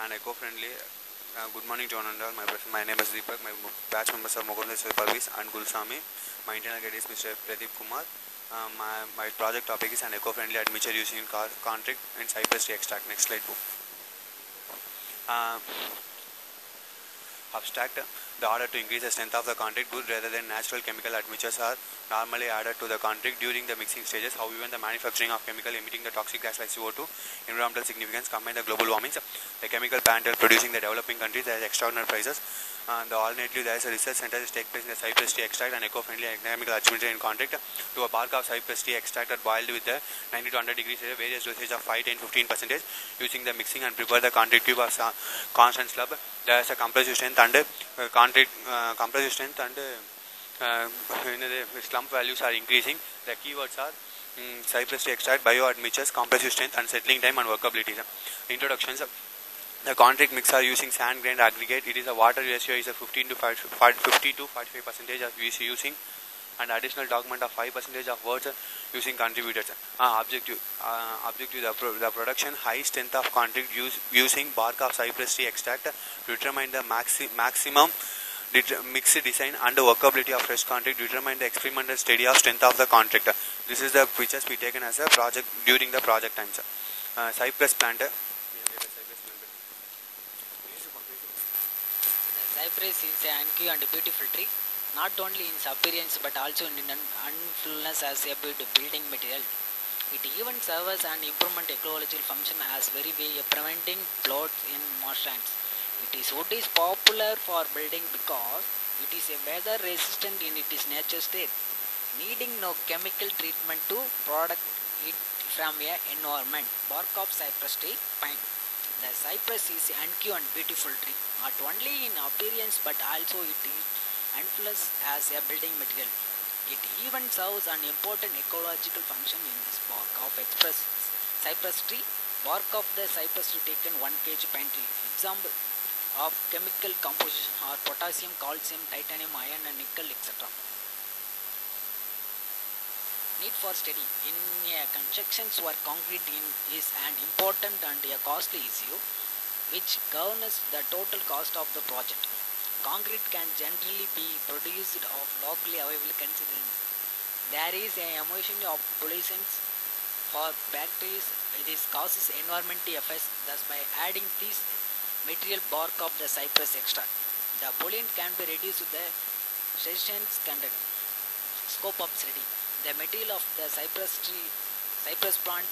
and eco-friendly. Good morning to one and all. My name is Deepak. My batch members are Mogon Srikharvish and Gul Swami. My internal guide is Mr. Pradeep Kumar. My project topic is an eco-friendly admixture used in contract and cypress tree extract. Next slide, book. Abstract. The order to increase the strength of the contract, good rather than natural chemical admixtures are normally added to the contract during the mixing stages. However, the manufacturing of chemical emitting the toxic gas like CO2, environmental significance, combined the global warmings, the chemical plant producing the developing countries has extraordinary prices. The alternatively, there is a research center that takes place in the cypress tree extract and eco-friendly chemical admixture in contract to a bark of cypress tree extracted boiled with the 90 to 100 degrees Celsius, various dosage of 5, 10, 15% using the mixing and prepare the contract tube of constant slab. There is a compressive strength and compressive strength and the slump values are increasing. The keywords are cypress tree extract, bioadmixtures, compressive strength, and settling time and workability. Introductions. The contract mix are using sand grain aggregate. It is a water ratio is a 50 to 45% of using, and additional document of 5% of words using contributors. Objective the production high strength of contract using bark of cypress tree extract determine the maximum mix design and the workability of fresh contract, determine the experimental study of strength of the contract. This is the pictures we taken as a project during the project times. Cypress plant. Cypress is an antique and beautiful tree, not only in its appearance but also in unfulness as a building material. It even serves an improvement ecological function as very way of preventing floods in marshlands. Its wood is popular for building because it is a weather resistant in its nature state, needing no chemical treatment to protect it from the environment. Bark of cypress tree, pine. The cypress is an antique and beautiful tree, not only in appearance but also it is and plus as a building material. It even serves an important ecological function in this bark of cypress tree. Bark of the cypress tree taken 1 kg pine tree. Example of chemical composition are potassium, calcium, titanium, iron and nickel, etc. Need for study. In a constructions where concrete is an important and a costly issue which governs the total cost of the project. Concrete can generally be produced of locally available constituents. There is an emission of pollution for factories. This causes environmental effects. Thus, by adding this material bark of the cypress extract, the pollution can be reduced to the resistance content. Scope of study. The material of the cypress plant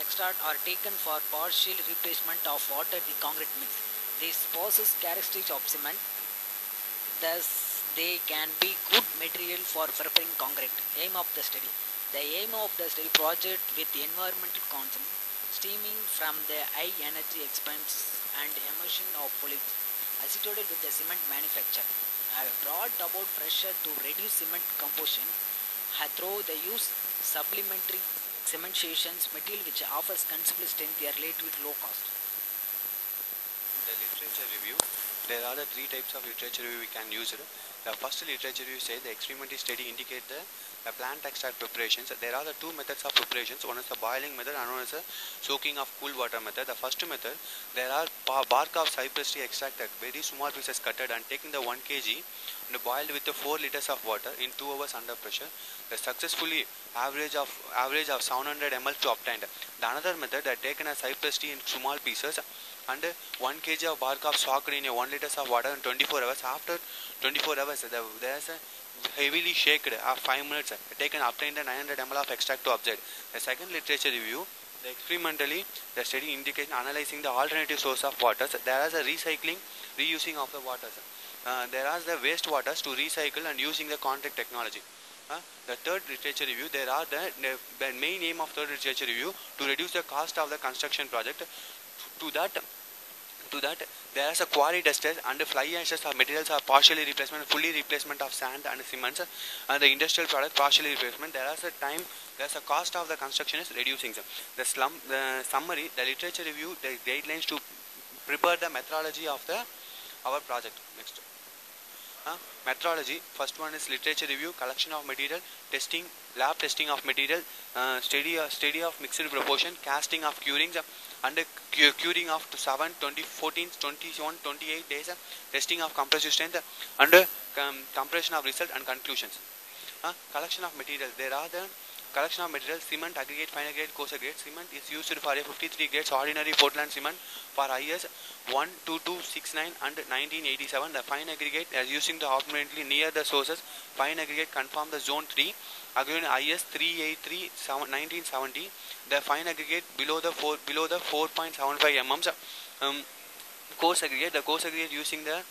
extract are taken for partial replacement of water the concrete mix. This possesses characteristics of cement. Thus, they can be good material for preparing concrete. Aim of the study. The aim of the study project with environmental concern, stemming from the high energy expense and emission of pollutants associated with the cement manufacture. I have brought about pressure to reduce cement composition through the use supplementary cementations material which offers considerable strength at relatively low cost. The literature review. There are the three types of literature review we can use. The first literature review says the experimental study indicate the plant extract preparations. There are the two methods of preparations. One is the boiling method and one is the soaking of cool water method. The first method, there are bark of cypress tree extracted, very small pieces cutted and taken the 1 kg and boiled with the 4 liters of water in 2 hours under pressure. The successfully average of 700 ml to obtained. The another method, they taken a cypress tree in small pieces and 1 kg of bark of soaked in 1 liters of water in 24 hours. After 24 hours, there is a heavily shaken of 5 minutes, taken obtained 900 ml of extract to obtain. The second literature review, the experimentally, the study indicates analyzing the alternative source of waters. There is a recycling, reusing of the waters. There are the waste waters to recycle and using the contract technology. The third literature review, there are the main aim of third literature review to reduce the cost of the construction project. To that, there is a quarry dusters and fly ashes of materials are partially replacement, fully replacement of sand and cements, and the industrial product partially replacement. There is a time, there is a cost of the construction is reducing. The summary, the literature review, the guidelines to prepare the methodology of our project. Next. Methodology. First one is literature review, collection of material, testing, lab testing of material, study of mixed proportion, casting of curings, under curing of 7, 20, 14, 21, 28 days, testing of compressive strength, under compression of result and conclusions. Collection of material. There are the collection of materials, cement, aggregate, final grade, coarser grade. Cement is used for a 53 grades ordinary Portland cement for IS 12269 and 1987. The fine aggregate is using the optimally near the sources. Fine aggregate confirm the zone 3. Again IS 383-1970. The fine aggregate below the 4.75 mm. Coarse aggregate. The coarse aggregate using the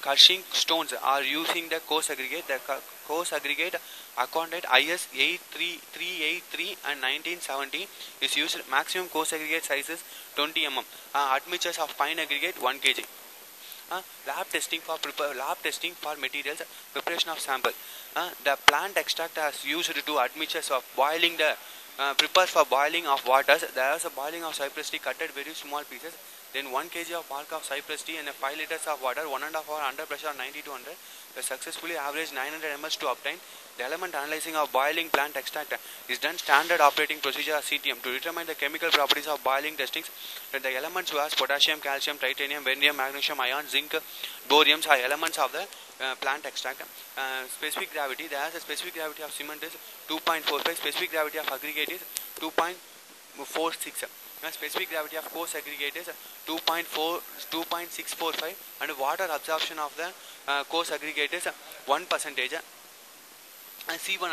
crushing stones are using the coarse aggregate. The coarse aggregate accounted IS 383-1970 is used. Maximum coarse aggregate sizes 20 mm. Admixtures of fine aggregate 1 kg. Lab testing for materials, preparation of sample. The plant extract is used to admixtures of boiling the prepared for boiling of waters. There is a boiling of cypress tea cut at very small pieces. Then 1 kg of bulk of cypress tea and 5 liters of water, 1.5 hour under pressure of 90 to 100. They successfully averaged 900 ml to obtain. The element analyzing of boiling plant extract is done standard operating procedure CTM to determine the chemical properties of boiling testings. That the elements were potassium, calcium, titanium, vanadium, magnesium, ion, zinc, boriums are elements of the plant extract. Specific gravity, there is a specific gravity of cement is 2.45, specific gravity of aggregate is 2.46. Specific gravity of coarse aggregate is 2.645 and water absorption of the coarse aggregate is 1%. C1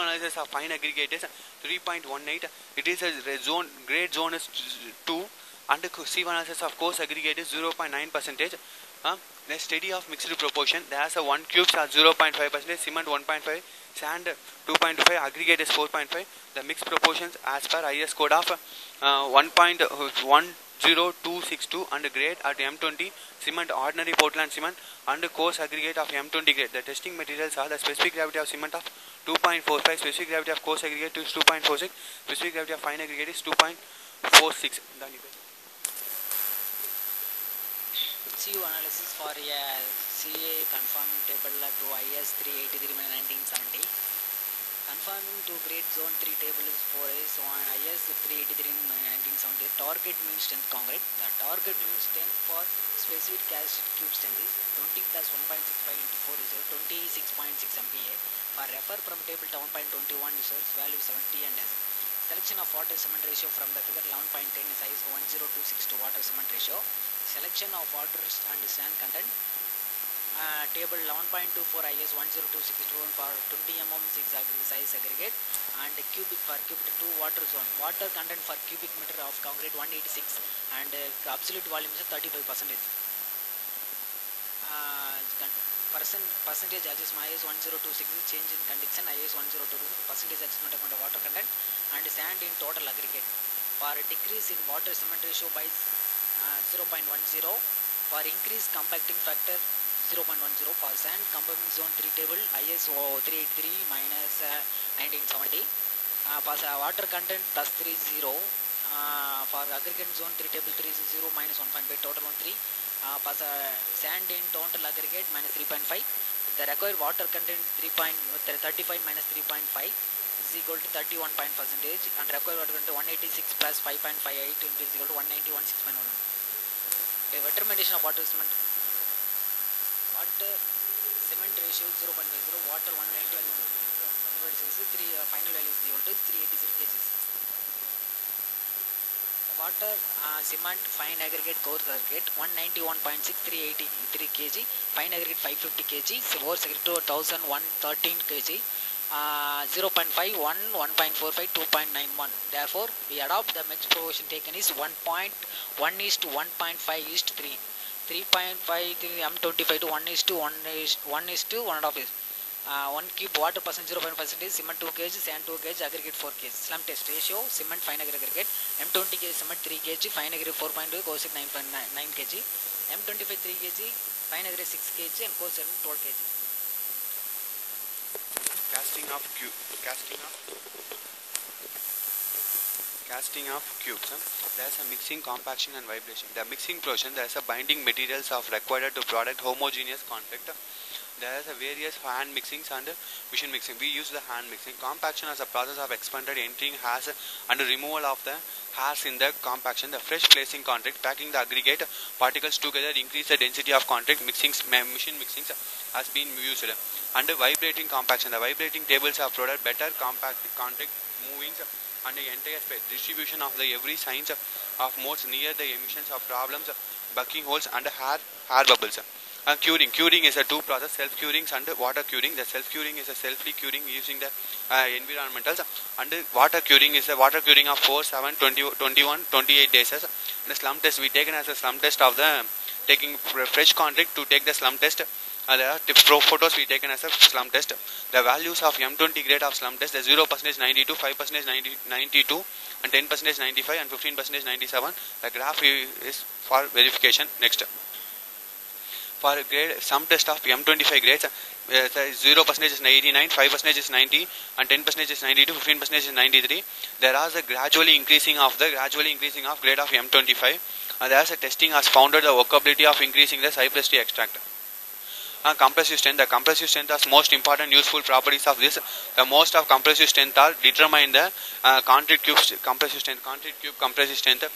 analysis of fine aggregate is 3.18. It is a zone, grade zone is 2 and C1 analysis of coarse aggregate is 0.9%. The study of mixed proportion, there is a 1 cubes are 0.5%, cement 1.5, sand 2.5, aggregate is 4.5. The mixed proportions as per IS code of 1.10262 and grade at M20 cement ordinary Portland cement and coarse aggregate of M20 grade. The testing materials are the specific gravity of cement of 2.45, specific gravity of coarse aggregate is 2.46, specific gravity of fine aggregate is 2.46. CU analysis for a CA confirm table to IS 383-1970. Confirming to grade zone 3 table is 4A. So on IS 383-1970, target mean strength concrete. The target mean strength for specific calcium cube strength is 20 plus 1.65 into 4 is 26.6 MPa. For refer from table to 1.21 is value 70 and S. Selection of water cement ratio from the figure 11.10 is IS 10262 water cement ratio. Selection of water and sand content. Table 11.24 IS 10262 for 20 mm size aggregate and cubic per cubic 2 water zone. Water content for cubic meter of concrete 186 and absolute volume is 35%. Percentage adjustment IS 1026 change in condition IS 1022 percentage adjustment upon the water content and sand in total aggregate. For decrease in water cement ratio by 0.10, for increase compacting factor 0.10%, for sand compacting zone 3 table IS 383-1970, water content plus 30, for aggregate zone 3 table 3 is 0 minus 1.5 total 13. Sand in total aggregate minus 3.5. The required water content 35 minus 3.5 is equal to 31% and required water content 186 plus 5.58 is equal to 191.6.1. The determination of water cement. Water cement ratio 0.50, water 191. Final value is equal to 383 kg. Water, cement, fine aggregate, coarse aggregate 191.6383 kg, fine aggregate 550 kg, coarse aggregate 2113 kg, 0.5, 1, 1.45, 2.91. Therefore, we adopt the mixed proportion taken is 1.1 is to 1.5 is to 3, 3.5 M25 to 1 is to 1.5 is. 1 cube water percent 0.5%, cement 2 kg, sand 2 kg, aggregate 4 kg. Slump test ratio, cement fine aggregate, M20 kg cement 3 kg, fine aggregate 4.2, coarse 9.9 kg, M25 3 kg, fine aggregate 6 kg and coarse 12 kg. Casting of cubes. There is a mixing, compaction and vibration. The mixing portion, there is a binding materials of required to product homogeneous conflict. There are various hand mixings and machine mixing. We use the hand mixing. Compaction as a process of expanded entering has and removal of the has in the compaction. The fresh placing contact, packing the aggregate particles together, increase the density of contact. Mixings, machine mixings has been used. Under vibrating compaction, the vibrating tables have provided better compact contact moving and the entire space. Distribution of the every signs of modes near the emissions of problems, bucking holes and hair bubbles. Curing. Curing is a two process, self-curing and water curing. The self-curing is a selfly curing using the environmentals, and water curing is a water curing of 4, 7, 20, 21, 28 days. And the slum test, we taken as a slum test of the taking fresh contact to take the slum test. There are photos we taken as a slum test. The values of M20 grade of slum test, the 0% 92, 5% 92, and 10% 95, and 15% 97. The graph is for verification. Next. For grade, some test of M25 grades, 0% is 89, 5% is 90, and 10% is 92, 15% is 93. There are the gradually increasing of grade of M25. And there is a testing has found the workability of increasing the cypress tea extract. Compressive strength. The compressive strength is most important useful properties of this. The most of compressive strength are determined the concrete cube compressive strength. Concrete cube compressive strength.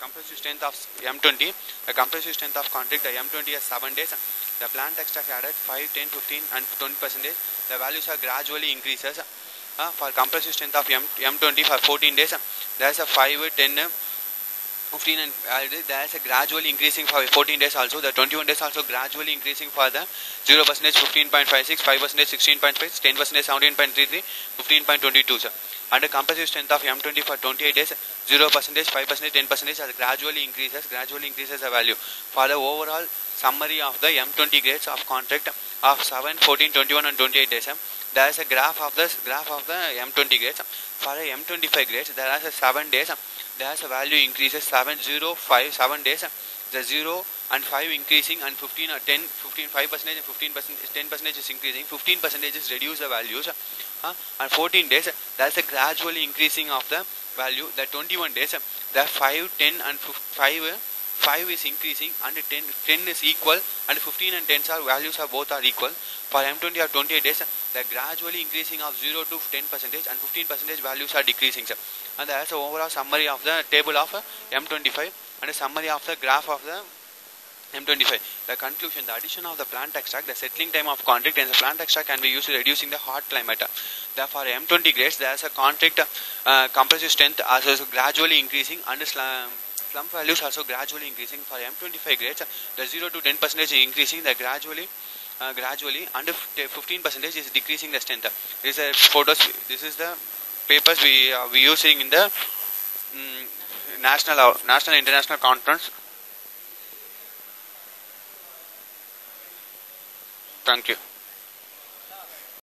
Compressive strength of M20, the compressive strength of concrete, the M20 is 7 days. The plant extract added 5, 10, 15 and 20%. The values are gradually increases. For compressive strength of M20 for 14 days, there is a 5, 10, 15 and there is a gradually increasing for 14 days also. The 21 days also gradually increasing for the 0% 15.56, 5% 16.5, 10% 17.33, 15.22. And the compressive strength of M20 for 28 days, 0%, 5%, 10% as gradually increases the value. For the overall summary of the M20 grades of contract of 7, 14, 21 and 28 days, there is a graph of the M20 grades. For the M25 grades, there is a 7 days, there is a value increases 7, 0, 5, 7 days, the 0 and 5 increasing and 15 or 10, 15, 5% and 15%, 10% is increasing, 15% is reduce the values. And 14 days, that's a gradually increasing of the value. The 21 days, the 5, 10 and 5 is increasing and 10 is equal and 15 and 10 are values are both are equal. For M20 or 28 days, the gradually increasing of 0 to 10% and 15% values are decreasing. And that's the overall summary of the table of M25 and a summary of the graph of the M25. The conclusion, the addition of the plant extract, the settling time of contact and the plant extract can be used to reducing the hot climate. Therefore, M20 grades, there is a contact compressive strength also is gradually increasing and slump values also gradually increasing. For M25 grades, the 0 to 10% is increasing, the gradually under 15% is decreasing the strength. This is the papers we using in the national international conference. Thank you.